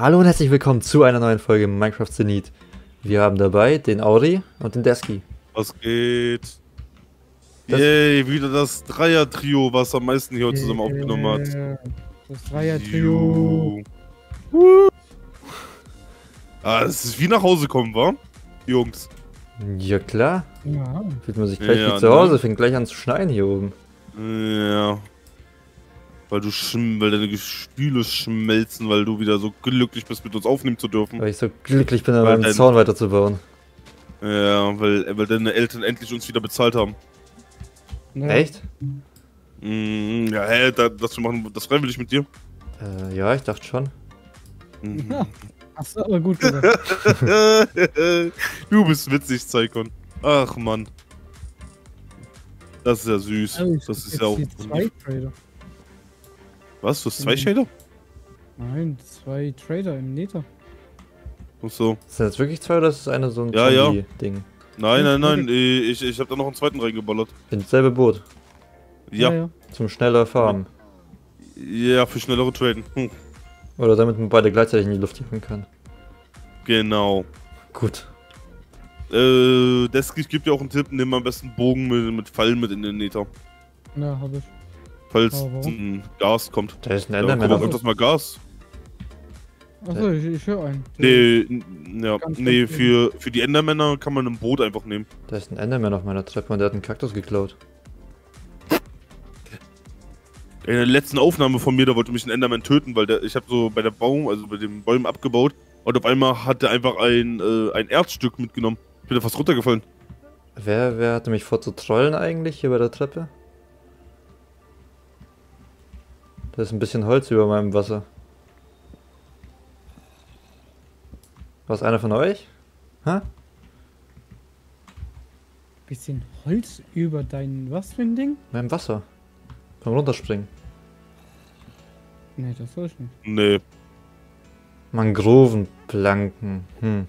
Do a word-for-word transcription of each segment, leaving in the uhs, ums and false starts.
Hallo und herzlich willkommen zu einer neuen Folge Minecraft Zenit. Wir haben dabei den Auri und den Desky. Was geht? Das Yay, wieder das Dreier-Trio, was am meisten hier heute zusammen aufgenommen hat. Das Dreier-Trio. Ah, es ist wie nach Hause kommen, wa? Jungs. Ja, klar. Ja. Fühlt man sich gleich ja, wie zu Hause, ne? Fängt gleich an zu schneien hier oben. Ja. Weil du schm weil deine Gestühle schmelzen, weil du wieder so glücklich bist, mit uns aufnehmen zu dürfen. Weil ich so glücklich bin, an meinem dein... Zaun weiterzubauen. Ja, weil, weil deine Eltern endlich uns wieder bezahlt haben. Ja. Echt? Mhm, ja, hä, das, das machen das freiwillig mit dir? Äh, ja, ich dachte schon. Mhm. Ja, hast du aber gut gemacht. Du bist witzig, Zeikon. Ach, Mann. Das ist ja süß. Also das ist ja auch... Was? Du hast zwei Shader? Nein, zwei Trader im Nether. Ach so. Ist das wirklich zwei oder ist das eine so ein ja, ja. Ding? Nein, nein, nein, ich, ich hab da noch einen zweiten reingeballert. In dasselbe Boot? Ja. Ja, ja. Zum schneller Farmen? Ja, für schnellere Traden. Hm. Oder damit man beide gleichzeitig in die Luft jagen kann. Genau. Gut. Äh, Desky, ich geb dir auch einen Tipp, nimm am besten Bogen mit, mit Fallen mit in den Nether. Na, hab ich. Falls ein Gas kommt. Da ist ein Enderman. Ja, das mal Gas. Achso, ich, ich höre einen. Der nee, ja, nee für, für die Endermänner kann man ein Boot einfach nehmen. Da ist ein Enderman auf meiner Treppe und der hat einen Kaktus geklaut. In der letzten Aufnahme von mir, da wollte mich ein Enderman töten, weil der, ich habe so bei der Baum, also bei den Bäumen abgebaut und auf einmal hat der einfach ein, äh, ein Erzstück mitgenommen. Ich bin da fast runtergefallen. Wer, wer hatte mich vor zu trollen eigentlich hier bei der Treppe? Da ist ein bisschen Holz über meinem Wasser. War es einer von euch? Hä? Bisschen Holz über dein was für ein Ding? Meinem Wasser. Komm runterspringen. Nee, das soll ich nicht. Nee. Mangrovenplanken. Hm.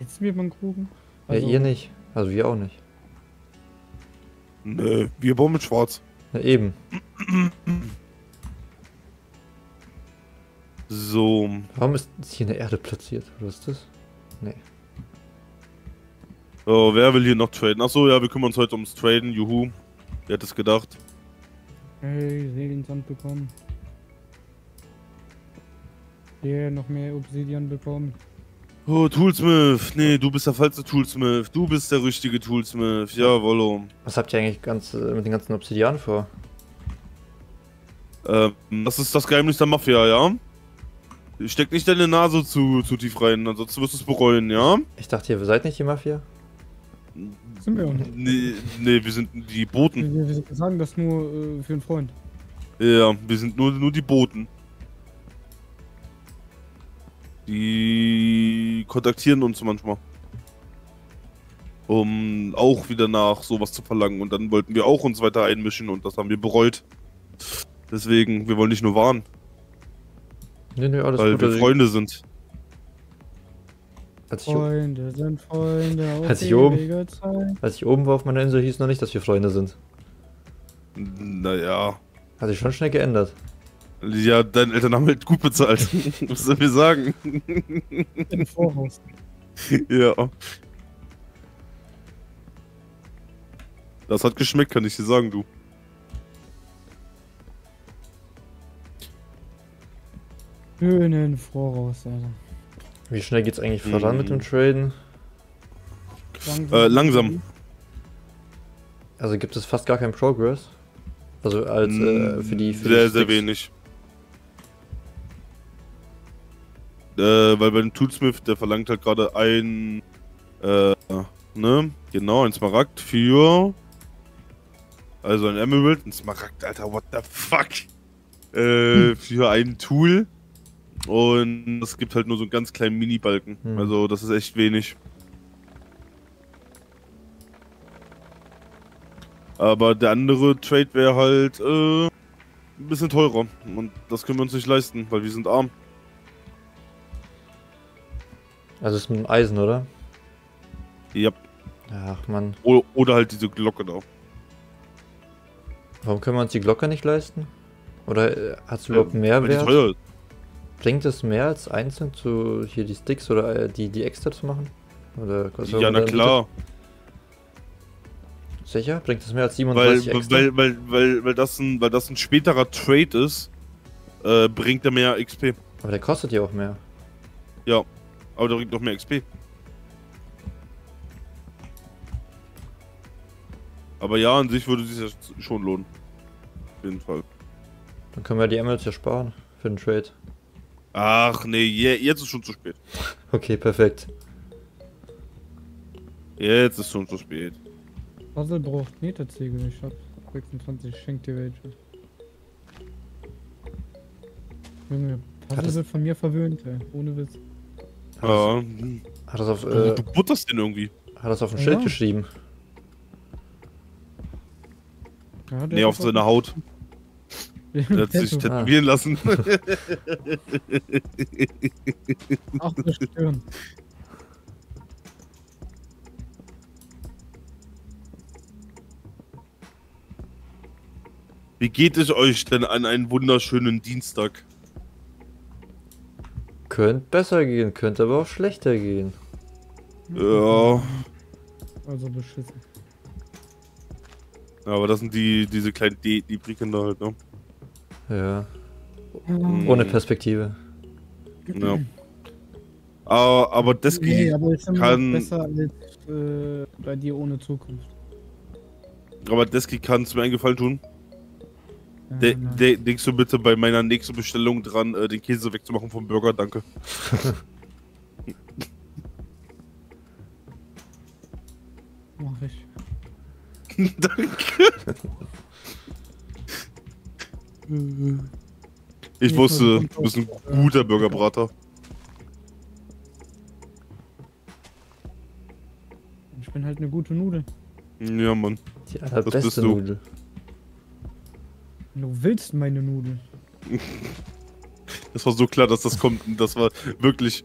Jetzt wir Mangroven? Also ja, ihr nicht. Also wir auch nicht. Nee, wir bauen mit Schwarz. Ja, eben. So. Warum ist hier eine Erde platziert? Was ist das? Nee. Oh, wer will hier noch traden? Achso, ja, wir kümmern uns heute ums Traden. Juhu. Wer hätte es gedacht? Hey, ich sehe den Sand bekommen. Hier noch mehr Obsidian bekommen. Oh, Toolsmith. Nee, du bist der falsche Toolsmith. Du bist der richtige Toolsmith. Jawollo. Was habt ihr eigentlich ganz, äh, mit den ganzen Obsidian vor? Ähm, das ist das Geheimnis der Mafia, ja? Steck nicht deine Nase zu, zu tief rein, ansonsten wirst du es bereuen, ja? Ich dachte, ihr seid nicht die Mafia? Sind wir auch nicht. Nee, nee, wir sind die Boten. Wir, wir sagen das nur äh, für einen Freund. Ja, wir sind nur, nur die Boten. Die kontaktieren uns manchmal, um auch wieder nach sowas zu verlangen. Und dann wollten wir auch uns weiter einmischen und das haben wir bereut. Deswegen, wir wollen nicht nur warnen. Nee, nee, alles weil gut, wir also Freunde ich... sind. Als ich, Freunde sind Freunde auf als, ich oben, als ich oben war auf meiner Insel, hieß noch nicht, dass wir Freunde sind. Naja. Hat sich schon schnell geändert. Ja, deine Eltern haben halt gut bezahlt. Was soll ich sagen? Im Voraus. Ja. Das hat geschmeckt, kann ich dir sagen, du. Schön im Voraus, Alter. Wie schnell geht's eigentlich voran hm. mit dem Traden? Langsam. Äh, langsam. Also gibt es fast gar keinen Progress. Also als äh, für die für Sehr, die sehr wenig. Äh, weil bei dem Toolsmith, der verlangt halt gerade ein, äh, ne, genau, ein Smaragd für, also ein Emerald, ein Smaragd, Alter, what the fuck, äh, hm. für ein Tool und es gibt halt nur so einen ganz kleinen Mini-Balken, hm. also das ist echt wenig. Aber der andere Trade wäre halt, äh, ein bisschen teurer und das können wir uns nicht leisten, weil wir sind arm. Also ist mit dem Eisen, oder? Ja. Ach man. Oder, oder halt diese Glocke da. Warum können wir uns die Glocke nicht leisten? Oder hat es überhaupt mehr ja, Wert? Teuer. Bringt es mehr als einzeln zu hier die Sticks oder die, die extra zu machen? Oder ja, na klar. Sicher? Bringt es mehr als siebenunddreißig weil, extra? Weil, weil, weil, weil, das ein, weil das ein späterer Trade ist, äh, bringt er mehr X P. Aber der kostet ja auch mehr. Ja, aber der bringt noch mehr X P. Aber ja, an sich würde es sich ja schon lohnen. Auf jeden Fall. Dann können wir die Emeralds ja sparen für den Trade. Ach nee, yeah, jetzt ist schon zu spät. Okay, perfekt. Jetzt ist schon zu spät. Puzzle braucht Meterziegel, ich hab sechsundzwanzig, schenkt dir welche. Junge, Puzzle das... wird von mir verwöhnt, ey, ohne Witz. Hat ja. Das... Hat das auf, äh... du butterst den irgendwie. Hat das auf ein ja. Schild geschrieben. Ja, nee, auf seine Haut. Er hat sich tätowieren ah. lassen. Auch eine Stirn. Wie geht es euch denn an einen wunderschönen Dienstag? Könnte besser gehen, könnte aber auch schlechter gehen. Ja. Also beschissen. Aber das sind die diese kleinen Debriken da halt, ne? Ja. Ohne Perspektive. Ja. Aber, aber Desky nee, aber ich kann... besser als äh, bei dir ohne Zukunft. Aber Desky kann es mir einen Gefallen tun. Ja, de de denkst du bitte bei meiner nächsten Bestellung dran, äh, den Käse wegzumachen vom Burger? Danke. Mach ich. Danke. Ich wusste, du bist ein guter Burgerbrater. Ich bin halt eine gute Nudel. Ja, Mann. Die allerbeste Nudel. Du willst meine Nudel. Das war so klar, dass das kommt. Und das war wirklich.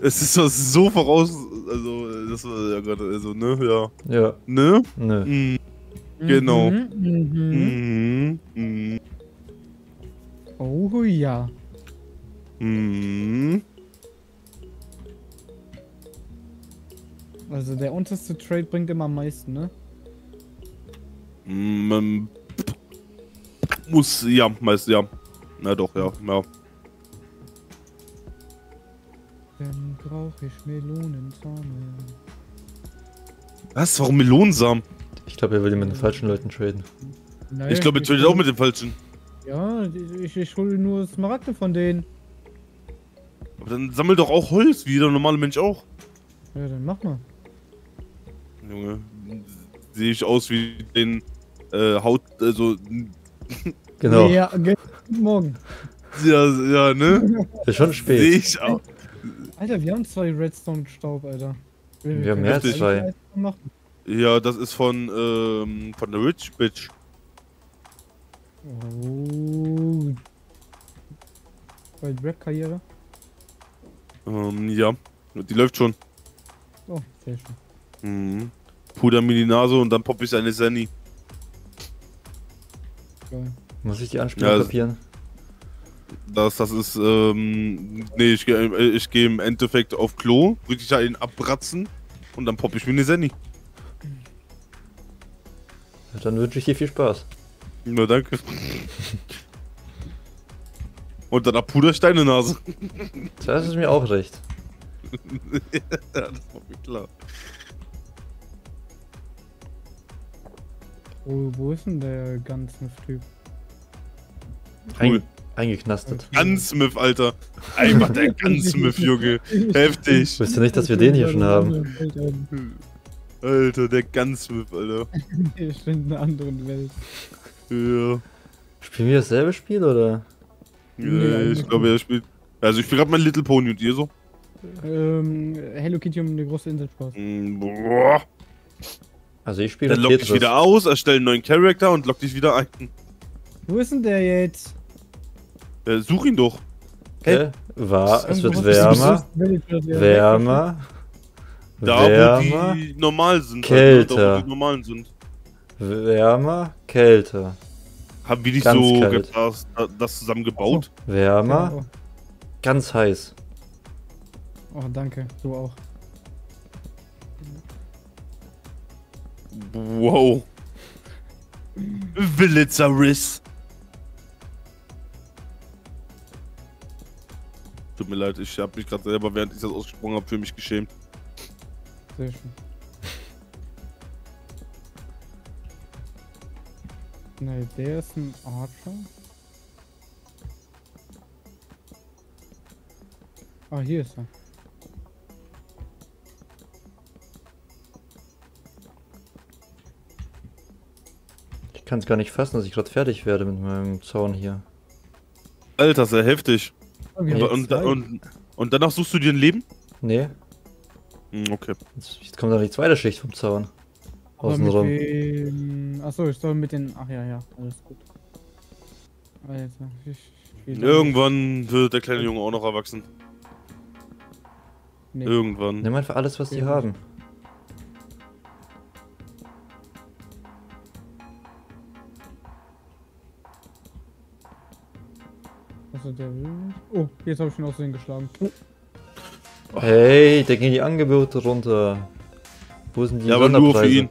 Es ist so voraus. Also, das war ja gerade. Also, ne? Ja. Ja. Ne? Ne. Mhm. Genau. Mhm. Mhm. Mhm. Mhm. Oh ja. Mm. Also der unterste Trade bringt immer am meisten, ne? Man muss ja, meist ja. Na doch, ja, ja. Dann brauche ich Melonensamen. Was? Warum Melonensamen? Ich glaube, er will mit den falschen Leuten traden. Naja, ich glaube, er tradet auch mit den falschen. Ja, ich, ich hole nur Smaragde von denen. Aber dann sammel doch auch Holz, wie der normale Mensch auch. Ja, dann mach mal. Junge, sehe ich aus wie den äh, Haut, also... Genau. Ja, guten Morgen. Ja, ja, ne? Ist schon spät. Sehe ich auch. Alter, wir haben zwei Redstone-Staub, Alter. Wir, wir haben mehr als zwei. Ja, das ist von, ähm, von der Rich Bitch. Oh. Bei Rap-Karriere? Ähm, ja. Die läuft schon. Oh, sehr schön. Mhm. Puder mir die Nase und dann popp ich eine Sandy. Geil. Muss ich die Anspielung ja, kapieren? Das, das ist, ähm... Nee, ich, ich gehe im Endeffekt auf Klo, wirklich einen abbratzen und dann popp ich mir eine Sandy. Ja, dann wünsche ich dir viel Spaß. Na danke. Und dann Pudersteine Nase. Das ist mir auch recht. Ja, das war mir klar. Oh, wo ist denn der Gunsmith-Typ? Cool. Eingeknastet. Gunsmith, Alter. Einfach der Gunsmith, Junge. Heftig. Weißt du nicht, dass wir den hier schon haben? Alter, der Gunsmith, Alter. Wir sind in einer anderen Welt. Ja. Spielen wir dasselbe Spiel oder? Ja, nee, ich glaube, er spielt. Also, ich spiele gerade mein Little Pony und ihr so? Ähm, Hello Kitty um eine große Insel Spaß. Boah. Also, ich spiele. Dann lock dich wieder aus, erstelle einen neuen Charakter und lock dich wieder ein. Wo ist denn der jetzt? Äh, such ihn doch. Hey. War, es wird wärmer. Wärmer. Da, wo die normal sind. Kälter. Da, wo die normalen sind. Wärmer, kälter. Haben wir nicht ganz so das, das zusammen gebaut? So. Wärmer. Genau. Ganz heiß. Oh, danke. Du auch. Wow. Blitzer-Riss. Tut mir leid, ich habe mich gerade selber, während ich das ausgesprochen habe, für mich geschämt. Sehr schön. Ne, der ist ein Archer. Ah, hier ist er. Ich kann es gar nicht fassen, dass ich gerade fertig werde mit meinem Zaun hier. Alter, sehr heftig. Und, und, und, und danach suchst du dir ein Leben? Nee. Okay. Jetzt kommt noch die zweite Schicht vom Zaun. Außenrum. Den... Achso, ich soll mit den... Ach ja, ja, alles gut. Alter, ich, ich irgendwann wird der kleine Junge auch noch erwachsen. Nee. Irgendwann. Nimm einfach alles, was ja. die haben. Also der will... Oh, jetzt habe ich ihn aus Versehen geschlagen. Oh. Hey, da gehen die Angebote runter. Wo sind die ja, aber nur für ihn.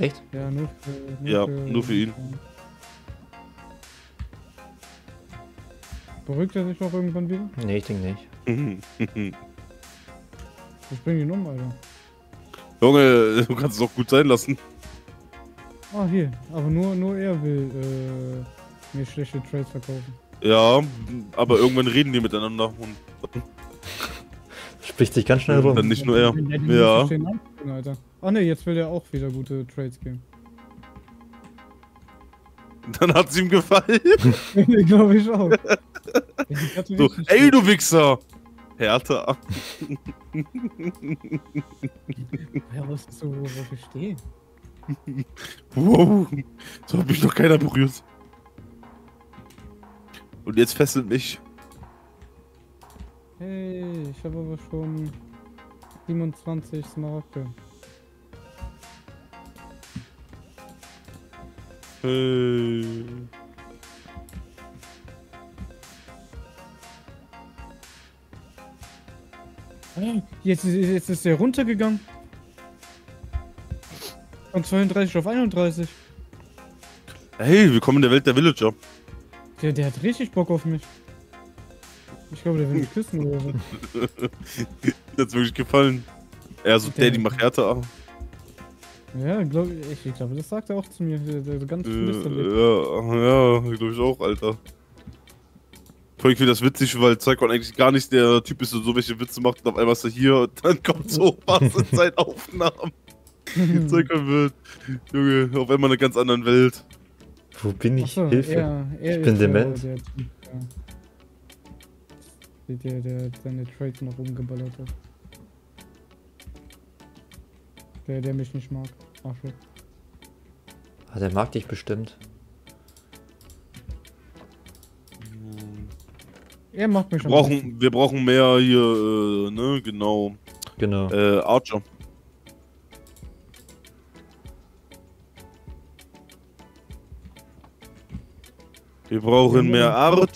Echt? Ja, nur für, nur ja, für, nur für ihn. Beruhigt er sich noch irgendwann wieder? Nee, ich denke nicht. Ich bring ihn um, Alter. Junge, du kannst es doch gut sein lassen. Ah, hier. Aber nur, nur er will äh, mir schlechte Trades verkaufen. Ja, aber irgendwann reden die miteinander. Und spricht sich ganz schnell rum. Dann nicht nur er. Ja. ja. Ah ne, jetzt will er auch wieder gute Trades geben. Dann hat's ihm gefallen. Nee, glaube ich auch. Ich so, ey, du Wichser! Härter. Ja, wusstest du, worauf ich stehe? Wow, so hat mich noch keiner berührt. Und jetzt fesselt mich. Hey, ich habe aber schon siebenundzwanzig Smaragde. Hey. Jetzt, jetzt ist er runtergegangen. Von zweiunddreißig auf einunddreißig. Hey, willkommen in der Welt der Villager. Der, der hat richtig Bock auf mich. Ich glaube, der will mich küssen oder so. Der hat's wirklich gefallen. Er so, Daddy, mach Härte ab. Ja, glaub, ich, ich glaube, das sagt er auch zu mir. Der, der ganz äh, ja, ja, glaube ich auch, Alter. Voll, ich finde das witzig, weil Zeikon eigentlich gar nicht der Typ ist, der so welche Witze macht und auf einmal ist er hier und dann kommt so was in seinen Aufnahmen. Zeikon wird, Junge, auf einmal in einer ganz anderen Welt. Wo bin ich? So, Hilfe. Er, er ich bin dement. Der, der, der, der, der seine Trades noch umgeballert hat. Der, der mich nicht mag. Ach, okay. Ah, der mag dich bestimmt. Er macht mich wir brauchen, wir brauchen mehr hier, äh, ne, genau. Genau. Äh, Archer. Wir brauchen ja, mehr Archer.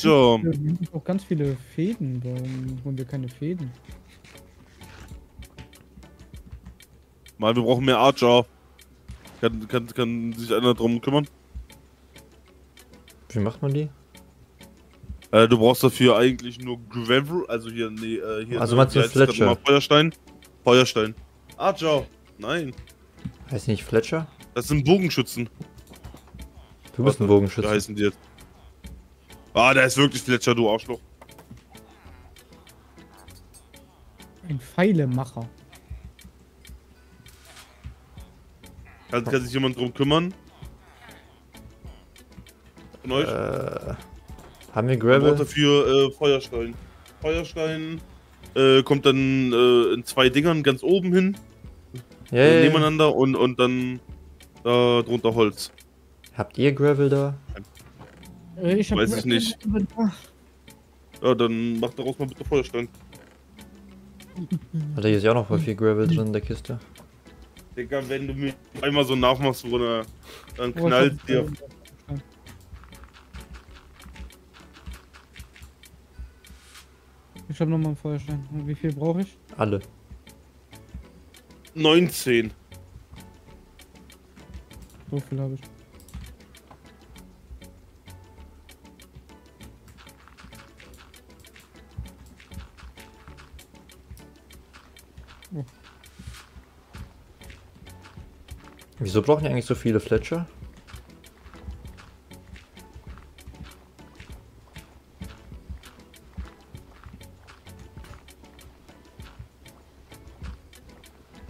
Wir haben auch ganz viele Fäden. Warum holen wir keine Fäden? Mal, wir brauchen mehr Archer. Kann, kann, kann sich einer drum kümmern? Wie macht man die? Äh, du brauchst dafür eigentlich nur Gravel, also hier, nee, äh, hier. Also meinst du Fletcher? Feuerstein? Feuerstein. Archer! Nein. Heißt nicht Fletcher? Das sind Bogenschützen. Du bist ein Bogenschütze. Wie heißen die jetzt? Ah, da ist wirklich Fletcher, du Arschloch. Ein Pfeilemacher. Kann, kann sich jemand drum kümmern? Von euch? Äh, haben wir Gravel? Man braucht dafür äh, Feuerstein. Feuerstein äh, kommt dann äh, in zwei Dingern ganz oben hin. Yeah. Äh, nebeneinander und, und dann äh, drunter Holz. Habt ihr Gravel da? Äh, ich hab Weiß ich nicht. Ja, dann macht daraus mal bitte Feuerstein. Alter, hier ist ja auch noch voll viel Gravel drin in der Kiste. Digga, wenn du mir einmal so nachmachst, Bruder, dann knallt dir. Ich habe nochmal einen Feuerstein. Und wie viel brauche ich? Alle. neunzehn. So viel habe ich. Oh. Wieso brauchen die eigentlich so viele Fletcher?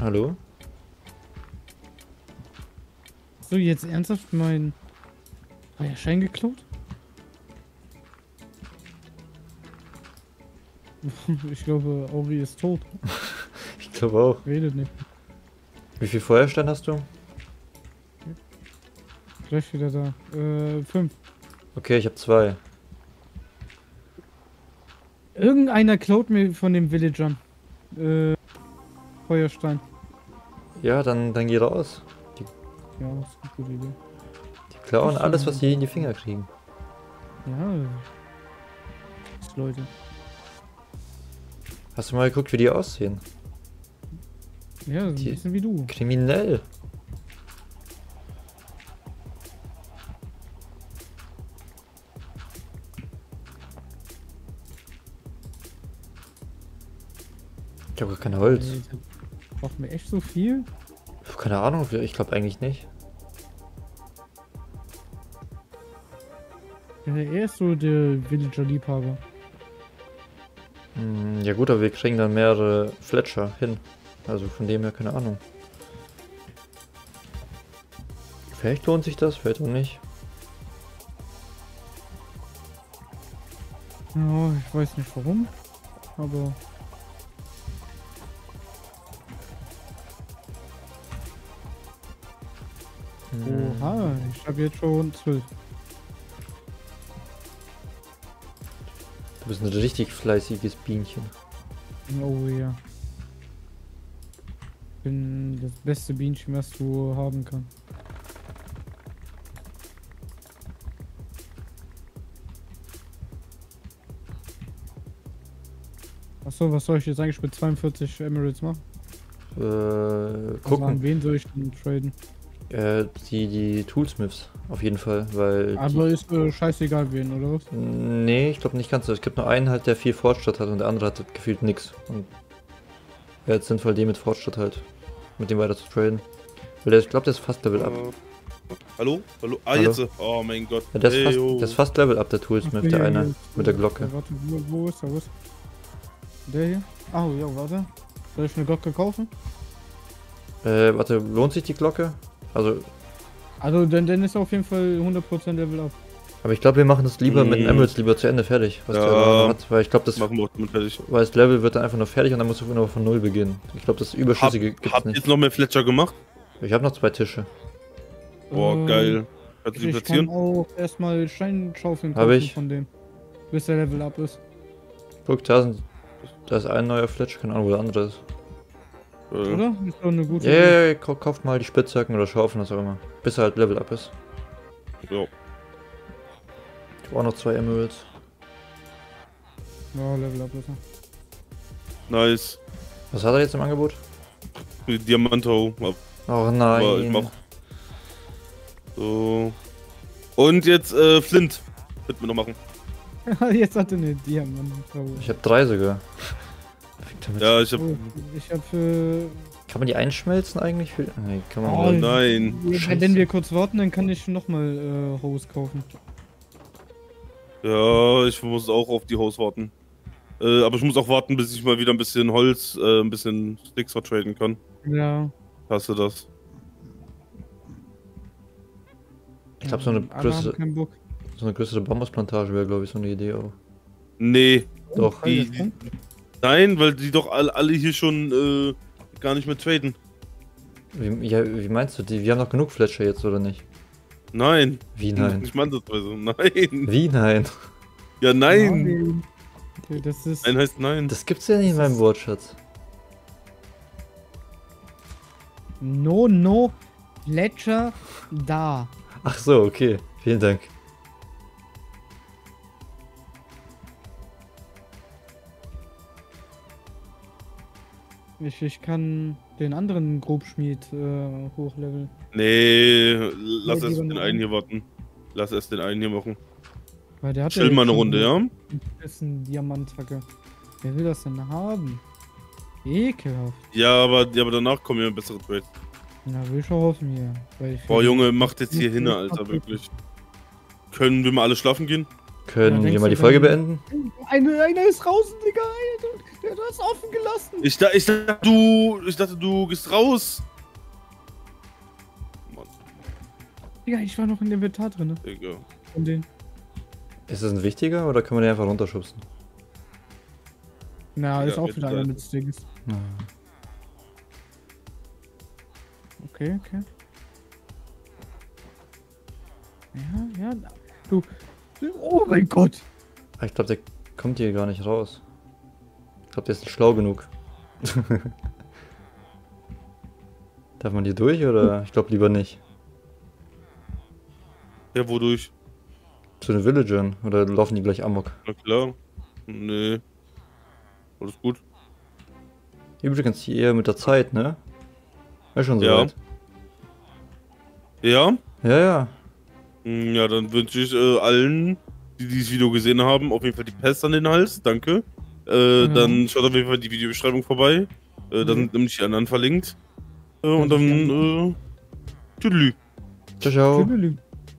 Hallo? So, jetzt ernsthaft mein Eierschein geklaut? Ich glaube, Auri ist tot. Ich glaube auch. Redet nicht. Wie viel Feuerstein hast du? Gleich wieder da. Äh, fünf. Okay, ich habe zwei. Irgendeiner klaut mir von den Villagern. Äh, Feuerstein. Ja, dann, dann geh raus. Die, ja, das ist eine gute Idee. Die klauen alles, was sie in die Finger kriegen. Ja. Das Leute. Hast du mal geguckt, wie die aussehen? Ja, so ein die bisschen wie du. Kriminell. Ich habe gar kein Holz. Braucht mir echt so viel? Keine Ahnung, ich glaube eigentlich nicht. Ja, er ist so der Villager-Liebhaber. Hm, ja gut, aber wir kriegen dann mehrere Fletcher hin. Also von dem her keine Ahnung. Vielleicht lohnt sich das, vielleicht auch nicht. Ja, ich weiß nicht warum, aber... Oha, ich habe jetzt schon zwölf. Du bist ein richtig fleißiges Bienchen. Oh ja. Ich bin das beste Bienchen, was du haben kannst. Achso, was soll ich jetzt eigentlich mit zweiundvierzig Emeralds machen? Äh, gucken. Also an wen soll ich denn traden? Die, die Toolsmiths, auf jeden Fall, weil... Aber die... ist äh, scheißegal wen, oder was? Nee, ich glaube nicht ganz so. Es gibt nur einen halt, der viel Fortschritt hat und der andere hat gefühlt nix. Und wäre jetzt sinnvoll, den mit Fortschritt halt, mit dem weiter zu traden. Weil der, ich glaube, der ist fast Level Up. Uh, hallo? Hallo? Ah, hallo? Jetzt! Oh mein Gott! Ja, der, ist fast, der ist fast Level Up, der Toolsmith, okay, der eine, ja, mit der Glocke. Ja, warte, wo, wo ist der? Wo ist der? Der hier? Ah, oh, ja, warte. Soll ich eine Glocke kaufen? Äh, warte, lohnt sich die Glocke? Also, also dann, dann ist auf jeden Fall hundert Prozent Level Up. Aber ich glaube, wir machen das lieber mm. mit den Emeralds lieber zu Ende fertig, was ja, der hat, weil ich glaube, das machen wir auch fertig. Weil das Level wird dann einfach nur fertig und dann musst du nur von null beginnen. Ich glaube, das Überschüssige hab, gibt's hab nicht. Habt ihr jetzt noch mehr Fletcher gemacht? Ich habe noch zwei Tische. Boah, ähm, geil. Kannst du die platzieren? Ich kann auch erstmal Steinschaufeln kaufen von dem, bis der Level Up ist. Guck, da, sind, da ist ein neuer Fletcher, keine Ahnung, wo der andere ist. Oder? Ist doch eine gute. Ja, yeah, yeah, kauft mal die Spitzhacken oder Schaufeln, was auch immer. Bis er halt Level Up ist. Jo. Ich brauche noch zwei Emeralds. Ja, Level Up ist er. Nice. Was hat er jetzt im Angebot? Diamantau. Oh nein. Aber ich mach. So. Und jetzt äh, Flint. Wird mir noch machen. Jetzt hat er eine Diamantau. Ich hab drei sogar. Damit. Ja, ich hab... Oh, ich hab äh... Kann man die einschmelzen eigentlich? Für... Nee, kann man... Oh, oh nein! Scheiße. Wenn wir kurz warten, dann kann ich nochmal äh, Hose kaufen. Ja, ich muss auch auf die Hose warten. Äh, aber ich muss auch warten, bis ich mal wieder ein bisschen Holz, äh, ein bisschen Sticks vertraden kann. Ja. Hast du das? Ich glaube, so eine größere... So eine größere Bambusplantage wäre, glaube ich, so eine Idee auch. Nee. Doch. Die, die... Nein, weil die doch alle hier schon äh, gar nicht mehr traden. Wie, ja, wie meinst du, die, wir haben noch genug Fletcher jetzt, oder nicht? Nein. Wie nein? Ich meine das also, nein. Wie nein? Ja, nein. Nein. Okay, das ist... Nein heißt nein. Das gibt's ja nicht in meinem Wortschatz. No, no, Fletcher da. Ach so, okay. Vielen Dank. Ich, ich kann den anderen Grobschmied äh, hochleveln. Nee, lass nee, es den einen hier warten. Lass es den einen hier machen. Weil der hat Chill ja mal eine Runde, ja? Das ist ein Diamanthacke. Wer will das denn haben? Ekelhaft. Ja, aber, ja, aber danach kommen ja bessere Trades. Na, will schon hoffen hier. Weil ich Boah, Junge, macht jetzt hier hin, Alter, wirklich. Können wir mal alle schlafen gehen? Können ja, wir mal die Folge beenden? Einer eine ist draußen, Digga, Alter. Der hat das offen gelassen. Ich, da, ich, dachte, du, ich dachte, du gehst raus. Mann. Digga, ich war noch in dem Inventar drin. Digga. Von denen. Ist das ein wichtiger oder kann man den einfach runterschubsen? Na, Digga, ist auch wieder einer mit Stings. Ja. Okay, okay. Ja, ja. Du. Oh mein Gott! Ich glaube, der kommt hier gar nicht raus. Ich glaube, der ist nicht schlau genug. Darf man hier durch oder? Ich glaube lieber nicht. Ja, wodurch? Zu den Villagern oder laufen die gleich amok? Na klar. Nee. Alles gut. Übrigens hier eher mit der Zeit, ne? Ist schon so ja. Weit. Ja? Ja, ja. Ja, dann wünsche ich äh, allen, die dieses Video gesehen haben, auf jeden Fall die Pest an den Hals, danke. Äh, mhm. Dann schaut auf jeden Fall die Videobeschreibung vorbei. Äh, dann mhm. nämlich die anderen verlinkt. Äh, und dann, äh, tschüdelü. Ciao, ciao. Tüdelü.